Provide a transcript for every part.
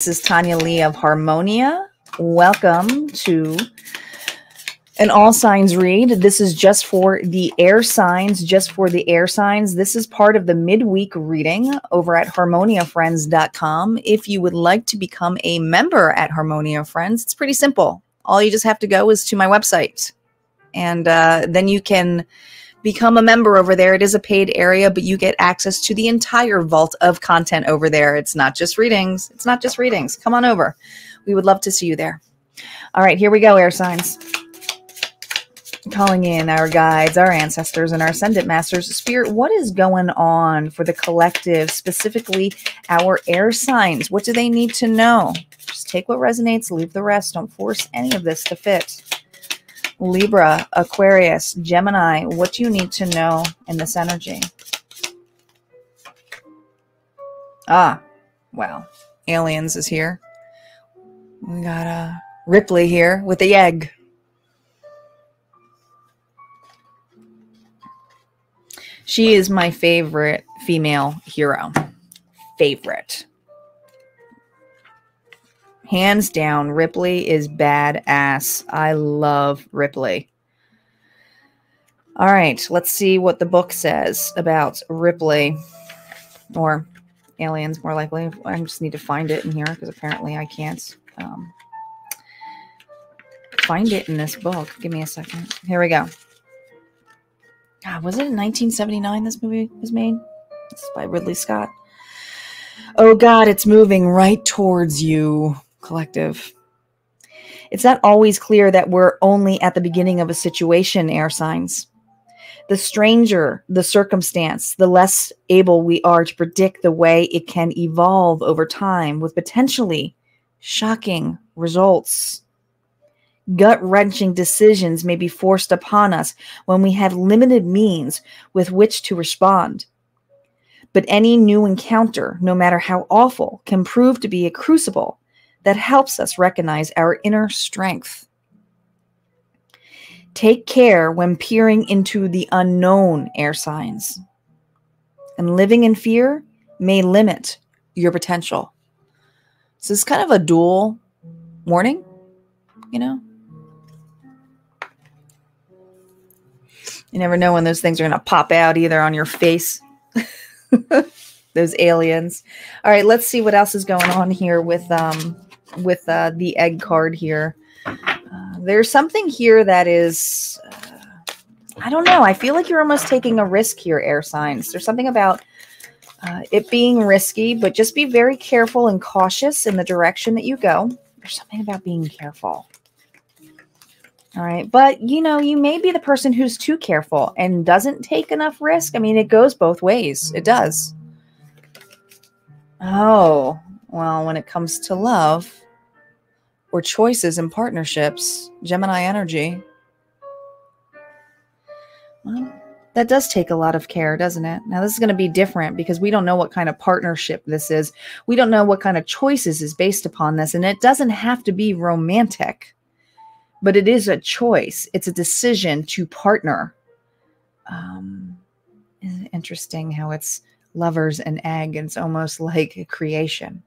This is Tanya Lee of Harmonia. Welcome to an all signs read. This is just for the air signs, just for the air signs. This is part of the midweek reading over at HarmoniaFriends.com. If you would like to become a member at Harmonia Friends, it's pretty simple. All you just have to go is to my website, and then you can become a member over there. It is a paid area, but you get access to the entire vault of content over there. It's not just readings. It's not just readings. Come on over. We would love to see you there. All right, here we go, air signs. Calling in our guides, our ancestors, and our ascendant masters. Spirit, what is going on for the collective, specifically our air signs? What do they need to know? Just take what resonates, leave the rest. Don't force any of this to fit. Libra, Aquarius, Gemini, what do you need to know in this energy? Ah, wow. Aliens is here. We got Ripley here with the egg. She is my favorite female hero. Favorite. Hands down, Ripley is badass. I love Ripley. All right, let's see what the book says about Ripley. Or aliens, more likely. I just need to find it in here because apparently I can't find it in this book. Give me a second. Here we go. God, was it in 1979 this movie was made? This is by Ridley Scott. Oh, God, it's moving right towards you. Collective. It's not always clear that we're only at the beginning of a situation, air signs. The stranger the circumstance, the less able we are to predict the way it can evolve over time with potentially shocking results. Gut-wrenching decisions may be forced upon us when we have limited means with which to respond. But any new encounter, no matter how awful, can prove to be a crucible that helps us recognize our inner strength. Take care when peering into the unknown, air signs. And living in fear may limit your potential. So it's kind of a dual warning, you know? You never know when those things are going to pop out either on your face. Those aliens. All right, let's see what else is going on here with the egg card here. There's something here that is, I don't know. I feel like you're almost taking a risk here, air signs. There's something about it being risky, but just be very careful and cautious in the direction that you go. There's something about being careful. All right. But, you know, you may be the person who's too careful and doesn't take enough risk. I mean, it goes both ways. It does. Oh, well, when it comes to love or choices and partnerships, Gemini energy. Well, that does take a lot of care, doesn't it? Now, this is going to be different because we don't know what kind of partnership this is. We don't know what kind of choices is based upon this. And it doesn't have to be romantic. But it is a choice. It's a decision to partner. Isn't it interesting how it's lovers and egg? And it's almost like a creation.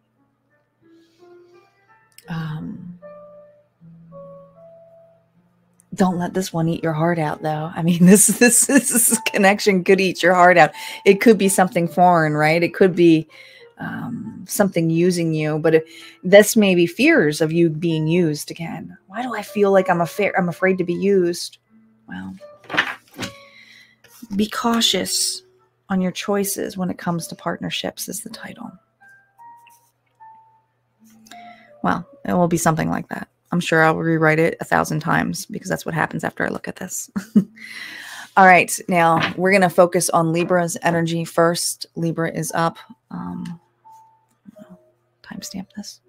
Don't let this one eat your heart out, though. I mean, this connection could eat your heart out. It could be something foreign, right? It could be something using you, but this may be fears of you being used again. Why do I feel like I'm afraid to be used? Well, be cautious on your choices when it comes to partnerships is the title. Well, it will be something like that. I'm sure I'll rewrite it 1,000 times because that's what happens after I look at this. All right. Now we're going to focus on Libra's energy first. Libra is up. Timestamp this.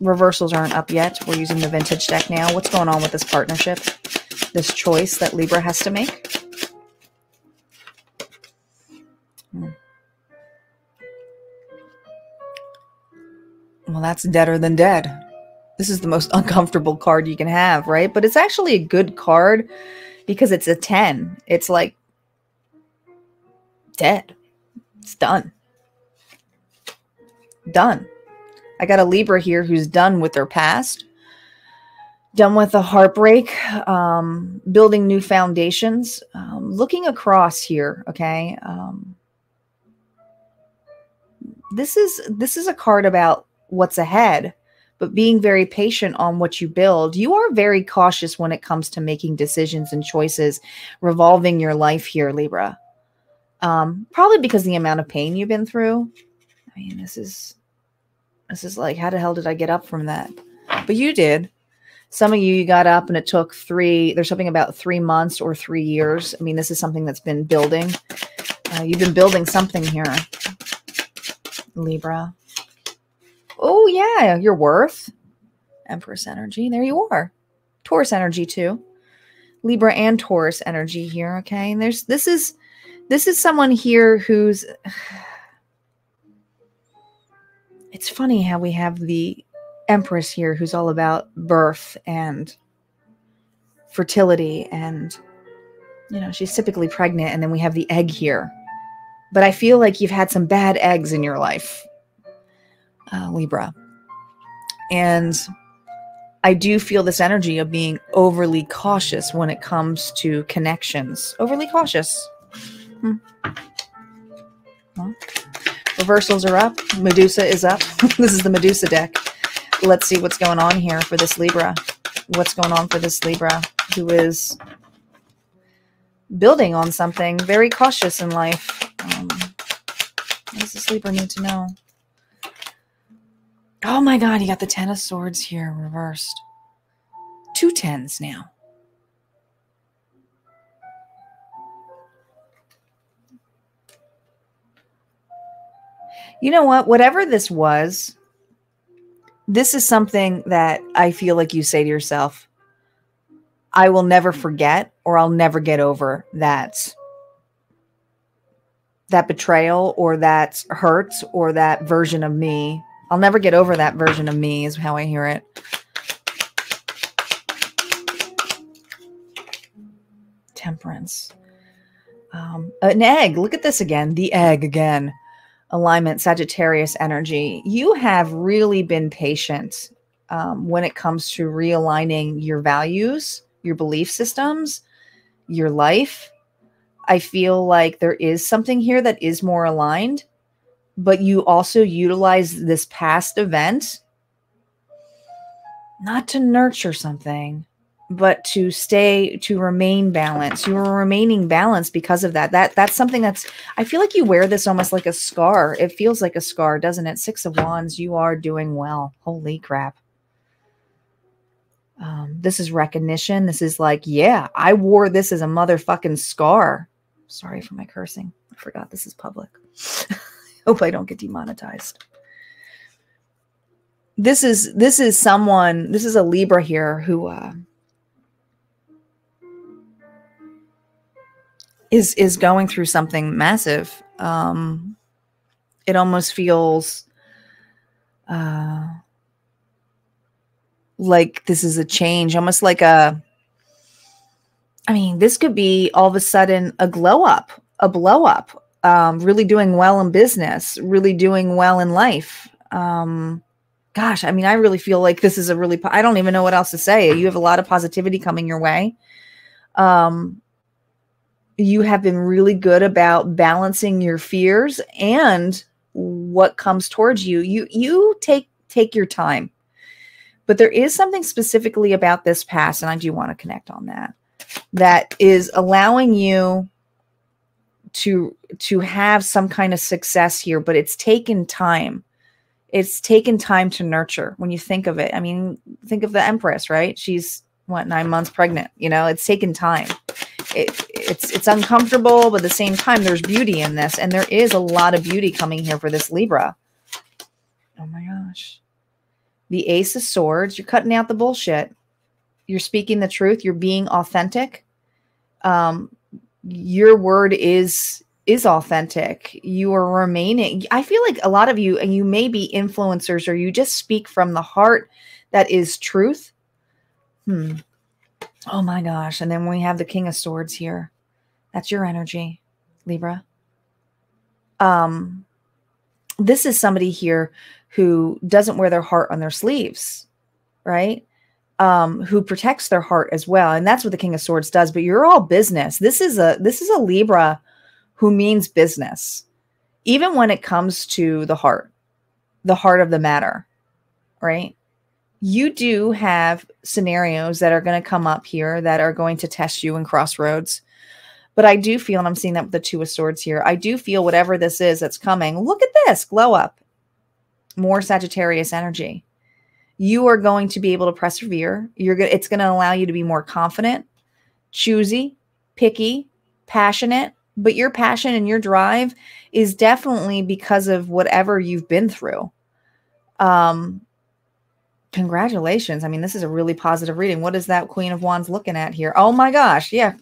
Reversals aren't up yet. We're using the vintage deck now. What's going on with this partnership? This choice that Libra has to make? Well, that's deader than dead. This is the most uncomfortable card you can have, right? But it's actually a good card because it's a 10. It's like dead. It's done. done. I got a Libra here who's done with their past, done with a heartbreak, building new foundations, looking across here. Okay. This is a card about what's ahead, but being very patient on what you build. You are very cautious when it comes to making decisions and choices revolving your life here, Libra. Probably because the amount of pain you've been through. I mean, this is like, how the hell did I get up from that? But you did. Some of you, you got up and it took there's something about 3 months or 3 years. I mean, this is something that's been building. You've been building something here, Libra. Oh yeah, your worth. Empress energy, there you are. Taurus energy too. Libra and Taurus energy here, okay? And there's this is someone here who's it's funny how we have the Empress here who's all about birth and fertility and, you know, she's typically pregnant, and then we have the egg here. But I feel like you've had some bad eggs in your life, Libra. And I do feel this energy of being overly cautious when it comes to connections. Overly cautious. Well, reversals are up. Medusa is up. This is the Medusa deck. Let's see what's going on here for this Libra. What's going on for this Libra who is building on something, very cautious in life. What does this Libra need to know? Oh my God, you got the Ten of Swords here reversed. 2 tens now. You know what? Whatever this was, this is something that I feel like you say to yourself, I will never forget, or I'll never get over that betrayal, or that hurt, or that version of me. I'll never get over that version of me is how I hear it. Temperance. An egg. Look at this again. The egg again. Alignment, Sagittarius energy. You have really been patient when it comes to realigning your values, your belief systems, your life. I feel like there is something here that is more aligned, but you also utilize this past event not to nurture something, but to remain balanced. You were remaining balanced because of that. That's something that's, I feel like you wear this almost like a scar. It feels like a scar, doesn't it? 6 of Wands, you are doing well. Holy crap. This is recognition. This is like, yeah, I wore this as a motherfucking scar. Sorry for my cursing. I forgot this is public. Hope I don't get demonetized. This is someone, this is a Libra here who, is going through something massive. It almost feels like this is a change, almost like a, I mean, this could be all of a sudden a glow up, a blow up, really doing well in business, really doing well in life. Gosh, I mean, I really feel like this is a really, I don't even know what else to say. You have a lot of positivity coming your way. You have been really good about balancing your fears and what comes towards you. You take your time, but there is something specifically about this past, and I do want to connect on that, that is allowing you to have some kind of success here, but it's taken time. It's taken time to nurture. When you think of it, I mean, think of the Empress, right? She's what, 9 months pregnant, you know, it's taken time. It's uncomfortable, but at the same time, there's beauty in this. And there is a lot of beauty coming here for this Libra. Oh my gosh. The Ace of Swords. You're cutting out the bullshit. You're speaking the truth. You're being authentic. Your word is authentic. You are remaining. I feel like a lot of you, and you may be influencers, or you just speak from the heart that is truth. Oh my gosh. And then we have the King of Swords here. That's your energy, Libra. This is somebody here who doesn't wear their heart on their sleeves, right? Who protects their heart as well. And that's what the King of Swords does, but you're all business. This is a Libra who means business, even when it comes to the heart of the matter, right? You do have scenarios that are going to come up here that are going to test you in crossroads. But I do feel, and I'm seeing that with the Two of Swords here, I do feel whatever this is that's coming. Look at this, glow up. More Sagittarius energy. You are going to be able to persevere. It's going to allow you to be more confident, choosy, picky, passionate. But your passion and your drive is definitely because of whatever you've been through. Congratulations. I mean, this is a really positive reading. What is that Queen of Wands looking at here? Oh my gosh. Yeah.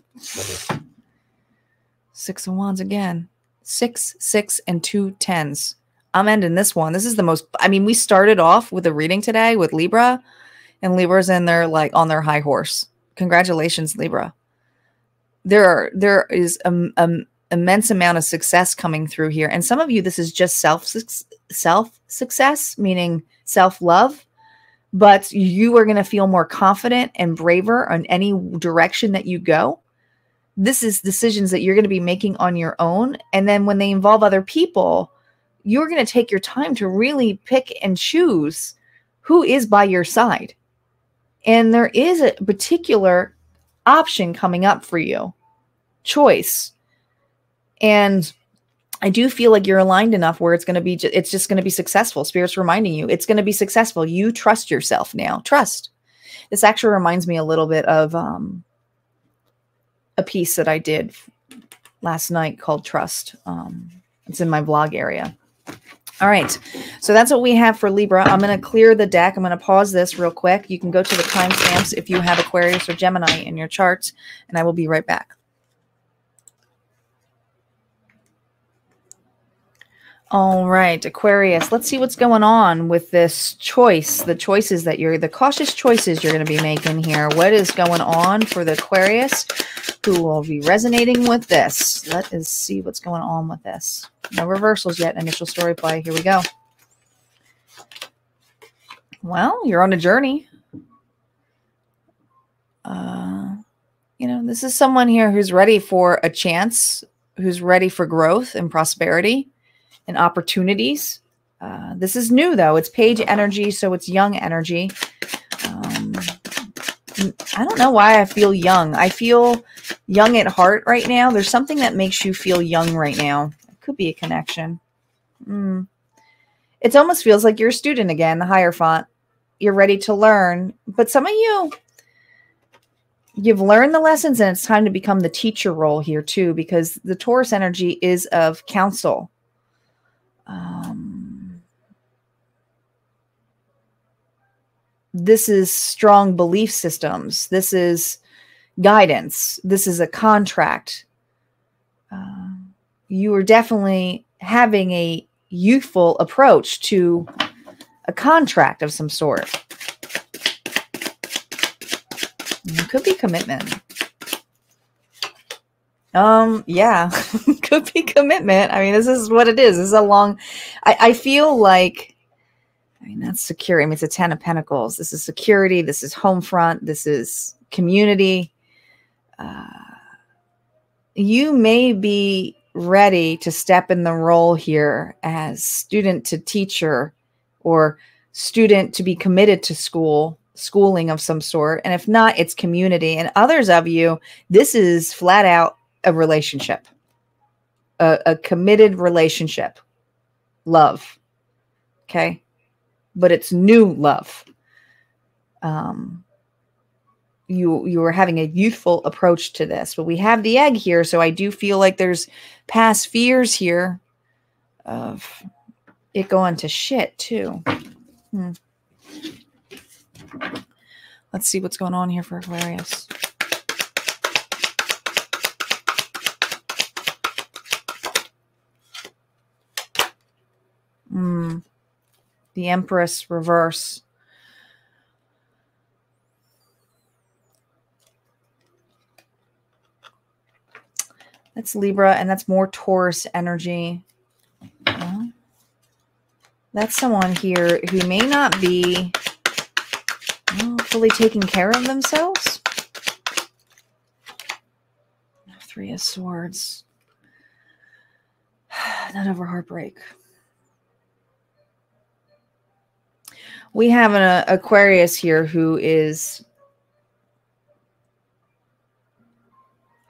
Six of Wands again. 6, 6 and 2 tens. I'm ending this one. This is the most, I mean, we started off with a reading today with Libra, and Libra's in there like on their high horse. Congratulations, Libra. There is an immense amount of success coming through here. And some of you, this is just self success, meaning self-love. But you are going to feel more confident and braver on any direction that you go. This is decisions that you're going to be making on your own. And then when they involve other people, you're going to take your time to really pick and choose who is by your side. And there is a particular option coming up for you, choice. And I do feel like you're aligned enough where it's going to be, it's just going to be successful. Spirit's reminding you, it's going to be successful. You trust yourself now. Trust. This actually reminds me a little bit of a piece that I did last night called Trust. It's in my blog area. All right. So that's what we have for Libra. I'm going to clear the deck. I'm going to pause this real quick. You can go to the timestamps if you have Aquarius or Gemini in your chart, and I will be right back. All right, Aquarius, let's see what's going on with this choice, the cautious choices you're going to be making here. What is going on for the Aquarius who will be resonating with this? Let us see what's going on with this. No reversals yet. Initial story play. Here we go. Well, you're on a journey. You know, this is someone here who's ready for a chance, who's ready for growth and prosperity and opportunities. This is new though. It's page energy. So it's young energy. I don't know why I feel young. I feel young at heart right now. There's something that makes you feel young right now. It could be a connection. It almost feels like you're a student again, the Hierophant. You're ready to learn, but some of you, you've learned the lessons and it's time to become the teacher role here too, because the Taurus energy is of counsel. This is strong belief systems. This is guidance. This is a contract. You are definitely having a youthful approach to a contract of some sort. It could be commitment. Yeah, could be commitment. I mean, this is what it is. This is a long, I feel like, I mean, that's security. I mean, it's a 10 of Pentacles. This is security. This is home front. This is community. You may be ready to step in the role here as student to teacher or student to be committed to school. Schooling of some sort. And if not, it's community. And others of you, this is flat out a relationship, a committed relationship, love. Okay. But it's new love. You are having a youthful approach to this, but we have the egg here. So I do feel like there's past fears here of it going to shit too. Let's see what's going on here for Aquarius. The Empress reverse. That's Libra, and that's more Taurus energy. That's someone here who may not be fully taking care of themselves. Three of Swords. Not over heartbreak. We have an Aquarius here who is...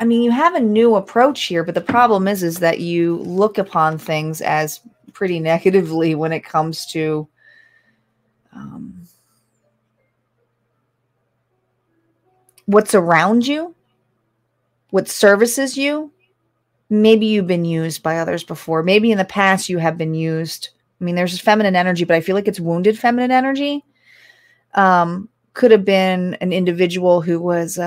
I mean, you have a new approach here, but the problem is that you look upon things as pretty negatively when it comes to what's around you, what services you. Maybe you've been used by others before. Maybe in the past you have been used. I mean, there's feminine energy, but I feel like it's wounded feminine energy. Could have been an individual who was...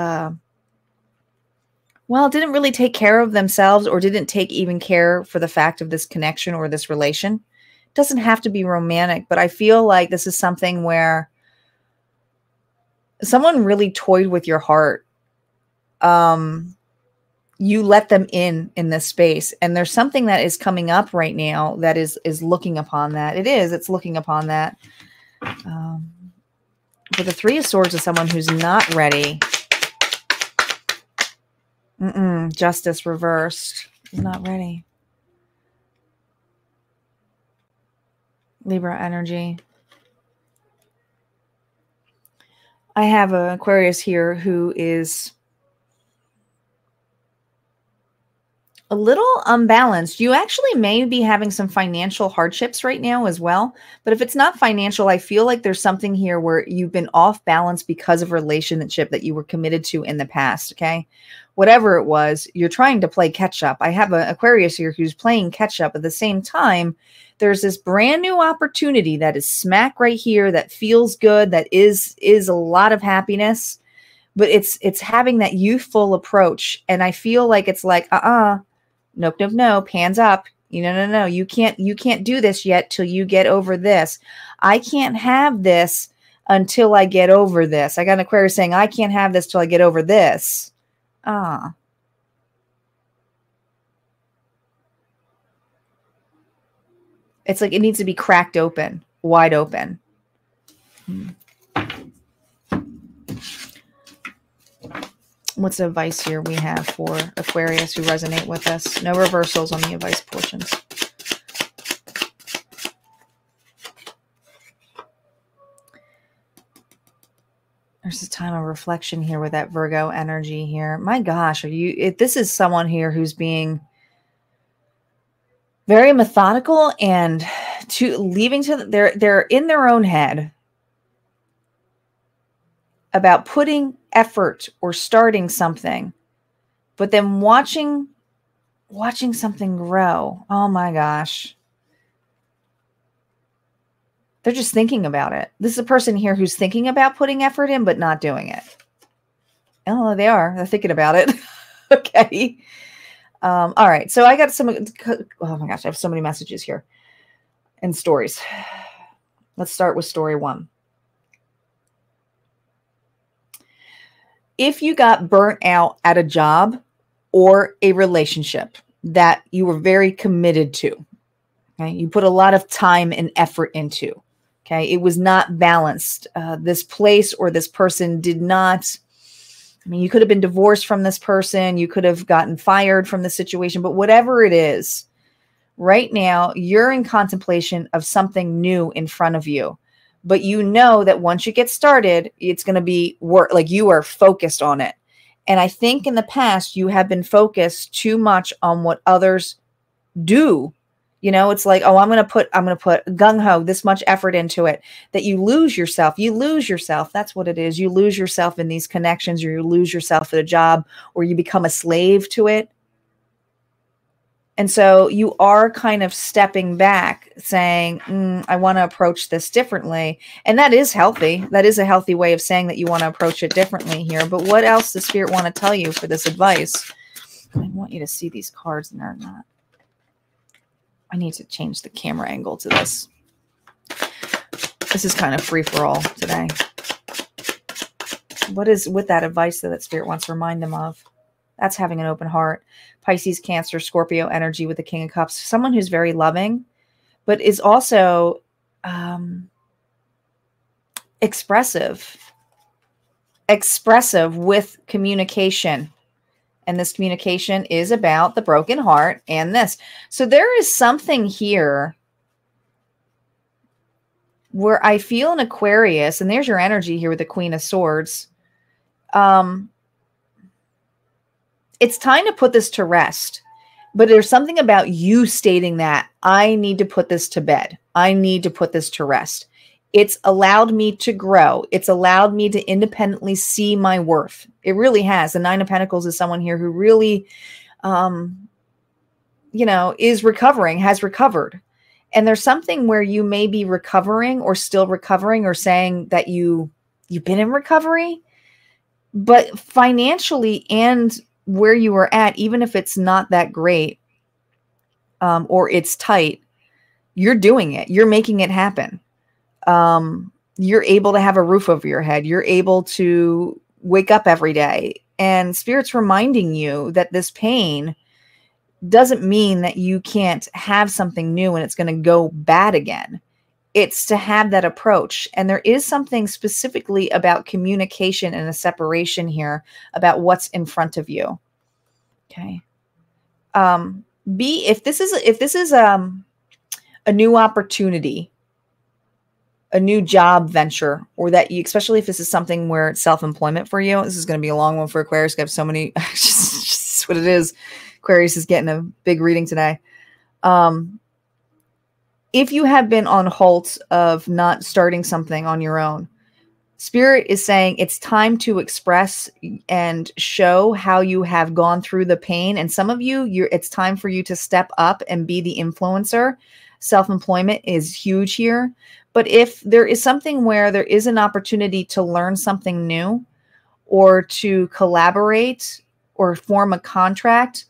well, didn't really take care of themselves or didn't take even care for the fact of this connection or this relation. It doesn't have to be romantic, but I feel like this is something where someone really toyed with your heart. You let them in this space. And there's something that is coming up right now that is looking upon that. It's looking upon that. But the Three of Swords is someone who's not ready. Justice reversed. He's not ready. Libra energy. I have an Aquarius here who is a little unbalanced. You actually may be having some financial hardships right now as well. But if it's not financial, I feel like there's something here where you've been off balance because of a relationship that you were committed to in the past. Okay. Whatever it was, you're trying to play catch up. I have an Aquarius here who's playing catch up. At the same time, there's this brand new opportunity that is smack right here. That feels good. That is a lot of happiness, but it's having that youthful approach. And I feel like it's like, nope, nope, nope, hands up. You know, no, no, you can't do this yet till you get over this. I can't have this until I get over this. I got an Aquarius saying, I can't have this till I get over this. It's like it needs to be cracked open, wide open. What's the advice here we have for Aquarius who resonate with us? No reversals on the advice portions. There's a time of reflection here with that Virgo energy here. My gosh, this is someone here who's being very methodical and they're in their own head about putting effort or starting something, but then watching something grow. Oh my gosh. They're just thinking about it. This is a person here who's thinking about putting effort in, but not doing it. Oh, they are. They're thinking about it. Okay. All right. So I got oh my gosh, I have so many messages here and stories. Let's start with story one. If you got burnt out at a job or a relationship that you were very committed to, okay, you put a lot of time and effort into, okay, it was not balanced. This place or this person did not, I mean, you could have been divorced from this person, you could have gotten fired from the situation, but whatever it is, right now, you're in contemplation of something new in front of you. But you know that once you get started, it's going to be work. Like you are focused on it. And I think in the past, you have been focused too much on what others do. You know, it's like, oh, I'm going to put gung-ho this much effort into it, that you lose yourself. You lose yourself. That's what it is. You lose yourself in these connections, or you lose yourself at a job, or you become a slave to it. And so you are kind of stepping back saying, I want to approach this differently. And that is healthy. That is a healthy way of saying that you want to approach it differently here. But what else does Spirit want to tell you for this advice? I want you to see these cards, and they're not. I need to change the camera angle to this. This is kind of free for all today. What is with that advice that Spirit wants to remind them of? That's having an open heart. Pisces, Cancer, Scorpio energy with the King of Cups. Someone who's very loving, but is also expressive with communication. And this communication is about the broken heart and this. So there is something here where I feel an Aquarius, and there's your energy here with the Queen of Swords. It's time to put this to rest, but there's something about you stating that I need to put this to bed. I need to put this to rest. It's allowed me to grow. It's allowed me to independently see my worth. It really has. The Nine of Pentacles is someone here who really, you know, is recovering, has recovered. And there's something where you may be recovering or still recovering, or saying that you've been in recovery, but financially and where you are at, even if it's not that great, or it's tight, you're doing it. You're making it happen. You're able to have a roof over your head. You're able to wake up every day. And Spirit's reminding you that this pain doesn't mean that you can't have something new and it's going to go bad again. It's to have that approach. And there is something specifically about communication and a separation here about what's in front of you. Okay. B, if this is a new opportunity, a new job venture, or that you, especially if this is something where it's self-employment for you, this is going to be a long one for Aquarius. I have so many, just what it is. Aquarius is getting a big reading today. If you have been on halt of not starting something on your own, Spirit is saying it's time to express and show how you have gone through the pain. And some of you, it's time for you to step up and be the influencer. Self-employment is huge here. But if there is something where there is an opportunity to learn something new or to collaborate or form a contract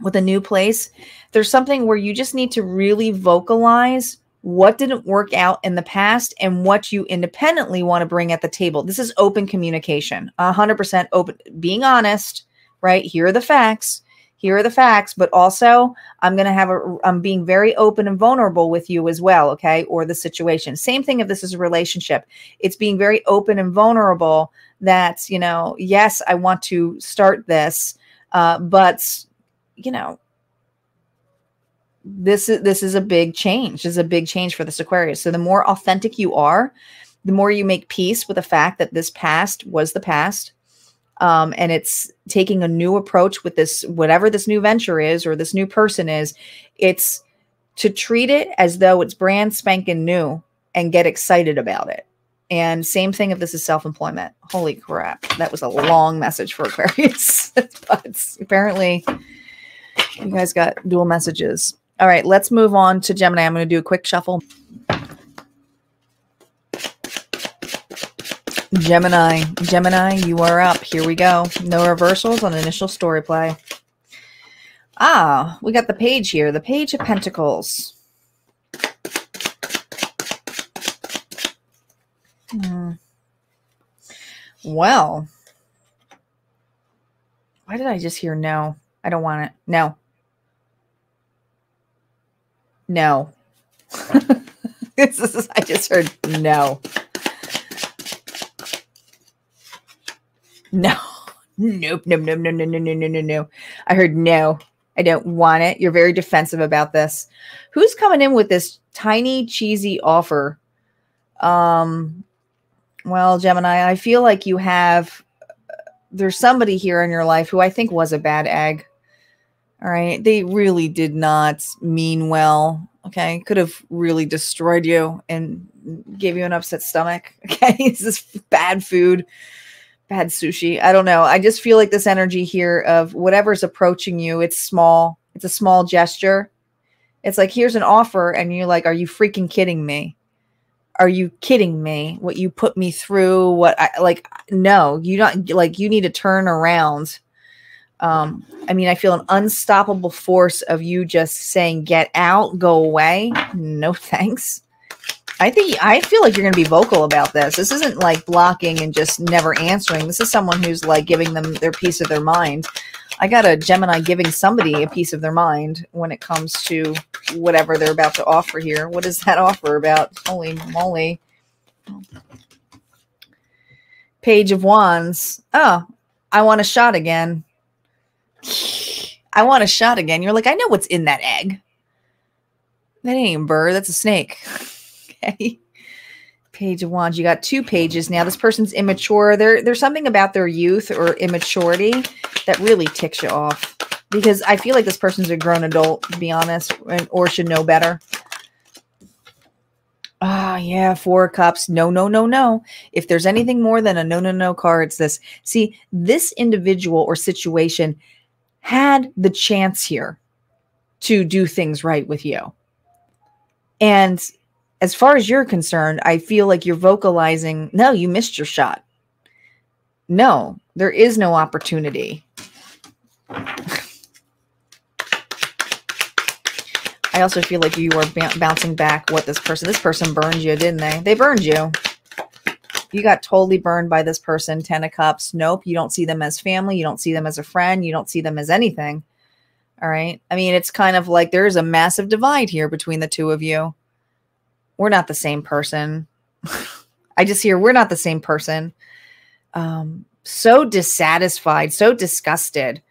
with a new place, there's something where you just need to really vocalize what didn't work out in the past and what you independently want to bring at the table. This is open communication, 100% open, being honest, right? Here are the facts. Here are the facts, but also I'm being very open and vulnerable with you as well, okay? Or the situation. Same thing if this is a relationship. It's being very open and vulnerable that, you know, yes, I want to start this, but, you know, this is a big change. This is a big change for this Aquarius. So the more authentic you are, the more you make peace with the fact that this past was the past. And it's taking a new approach with this, whatever this new venture is or this new person is, it's to treat it as though it's brand spanking new and get excited about it. And same thing if this is self-employment. Holy crap. That was a long message for Aquarius. But apparently you guys got dual messages. All right, let's move on to Gemini. I'm going to do a quick shuffle. Gemini, you are up. Here we go. No reversals on initial story play. Ah, we got the page here. The Page of Pentacles. Well, why did I just hear no? I don't want it. No. No. I just heard no. No, nope, no. I heard no, I don't want it. You're very defensive about this. Who's coming in with this tiny, cheesy offer? Well, Gemini, I feel like you have, there's somebody here in your life who I think was a bad egg. All right. They really did not mean well. Okay. Could have really destroyed you and gave you an upset stomach. Okay. This is bad food. Had sushi. I don't know. I just feel like this energy here of whatever's approaching you, it's small. It's a small gesture. It's like, here's an offer. And you're like, are you freaking kidding me? Are you kidding me? What you put me through? What I like? No, you don't like, you need to turn around. I mean, I feel an unstoppable force of you just saying, get out, go away. No, thanks. I feel like you're going to be vocal about this. This isn't like blocking and just never answering. This is someone who's like giving them their piece of their mind. I got a Gemini giving somebody a piece of their mind when it comes to whatever they're about to offer here. What is that offer about? Holy moly. Page of Wands. Oh, I want a shot again. I want a shot again. You're like, I know what's in that egg. That ain't a bird. That's a snake. Okay. Page of Wands. You got two pages now. This person's immature. There's something about their youth or immaturity that really ticks you off, because I feel like this person's a grown adult, to be honest, or should know better. Ah, yeah, Four of Cups. No, no, no, no. If there's anything more than a no, no, no card, it's this. See, this individual or situation had the chance here to do things right with you. And as far as you're concerned, I feel like you're vocalizing, no, you missed your shot. No, there is no opportunity. I also feel like you are bouncing back what this person burned you, didn't they? They burned you. You got totally burned by this person. Ten of Cups. Nope. You don't see them as family. You don't see them as a friend. You don't see them as anything. All right. I mean, it's kind of like there's a massive divide here between the two of you. We're not the same person. I just hear we're not the same person. So dissatisfied, so disgusted.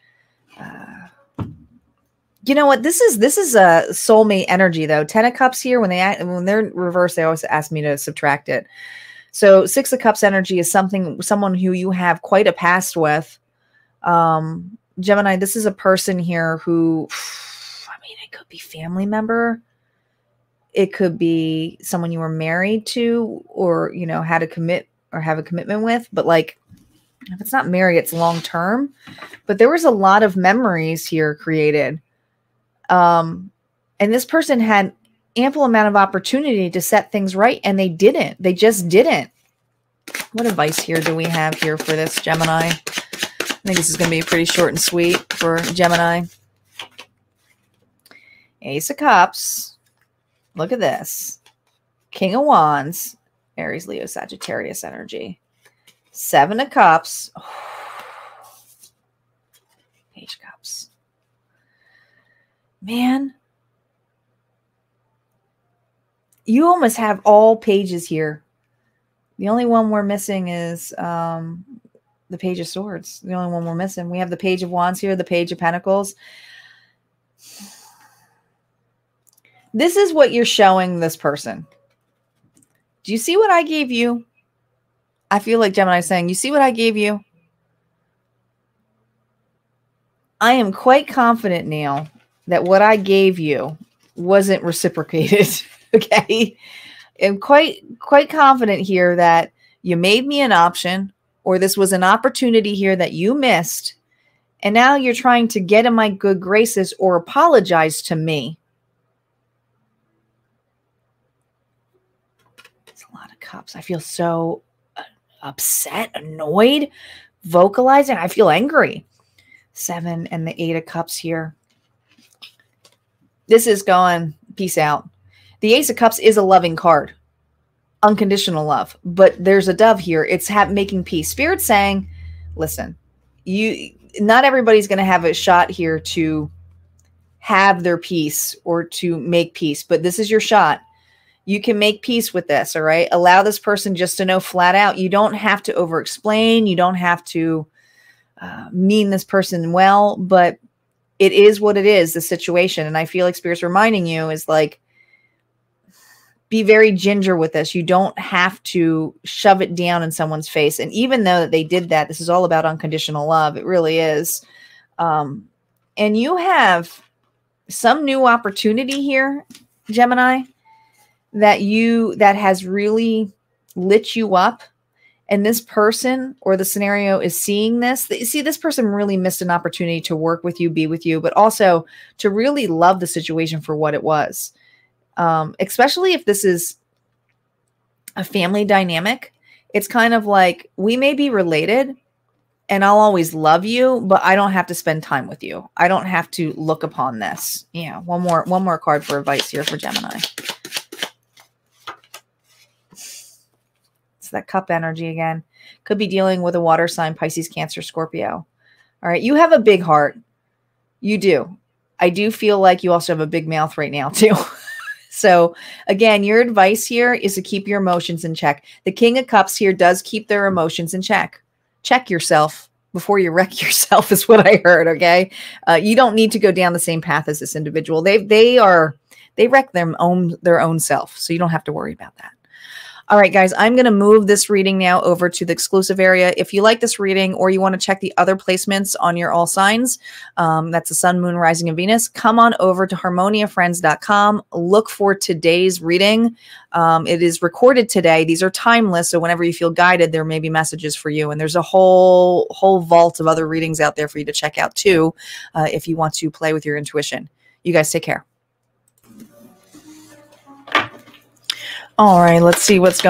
You know what? This is a soulmate energy though. Ten of Cups here, when they're in reverse, they always ask me to subtract it. So Six of Cups energy is someone who you have quite a past with. Gemini, this is a person here who, I mean, it could be family member. It could be someone you were married to, or, you know, had a commit or have a commitment with, but like, if it's not married, it's long-term, but there was a lot of memories here created. And this person had ample amount of opportunity to set things right, and they didn't. They just didn't. What advice here do we have here for this Gemini? I think this is going to be pretty short and sweet for Gemini. Ace of Cups. Look at this. King of Wands. Aries, Leo, Sagittarius energy. Seven of Cups. Oh. Page of Cups. Man, you almost have all pages here. The only one we're missing is the Page of Swords. The only one we're missing. We have the Page of Wands here, the Page of Pentacles. This is what you're showing this person. Do you see what I gave you? I feel like Gemini's saying, you see what I gave you? I am quite confident now that what I gave you wasn't reciprocated. Okay. I'm quite confident here that you made me an option, or this was an opportunity here that you missed. And now you're trying to get in my good graces or apologize to me. It's a lot of cups. I feel so upset, annoyed, vocalizing. I feel angry. Seven and the Eight of Cups here. This is going, peace out. The Ace of Cups is a loving card, unconditional love, but there's a Dove here. It's making peace. Spirit saying, listen, not everybody's going to have a shot here to have their peace or to make peace, but this is your shot. You can make peace with this. All right. Allow this person just to know flat out. You don't have to over explain. You don't have to mean this person well, but it is what it is, the situation. And I feel like Spirit's reminding you is like, be very ginger with this. You don't have to shove it down in someone's face. And even though they did that, this is all about unconditional love. It really is. And you have some new opportunity here, Gemini, that has really lit you up. And this person or the scenario is seeing this. See, this person really missed an opportunity to work with you, be with you, but also to really love the situation for what it was. Especially if this is a family dynamic, it's kind of like, we may be related and I'll always love you, but I don't have to spend time with you. I don't have to look upon this. Yeah. One more card for advice here for Gemini. That cup energy again. Could be dealing with a water sign, Pisces, Cancer, Scorpio. All right. You have a big heart. You do. I do feel like you also have a big mouth right now too. So again, your advice here is to keep your emotions in check. The King of Cups here does keep their emotions in check. Check yourself before you wreck yourself is what I heard. Okay. You don't need to go down the same path as this individual. They wreck their own self. So you don't have to worry about that. All right, guys, I'm going to move this reading now over to the exclusive area. If you like this reading or you want to check the other placements on your all signs, that's the sun, moon, rising, and Venus, come on over to HarmoniaFriends.com. Look for today's reading. It is recorded today. These are timeless, so whenever you feel guided, there may be messages for you. And there's a whole vault of other readings out there for you to check out too if you want to play with your intuition. You guys take care. All right, let's see what's going on.